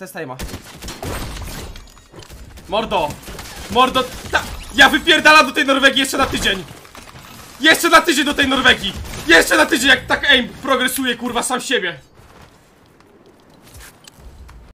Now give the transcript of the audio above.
Test AIMA. Mordo! Mordo! Ta... Ja wypierdalam do tej Norwegii jeszcze na tydzień! Jeszcze na tydzień do tej Norwegii! Jeszcze na tydzień, jak tak aim progresuje, kurwa, sam siebie!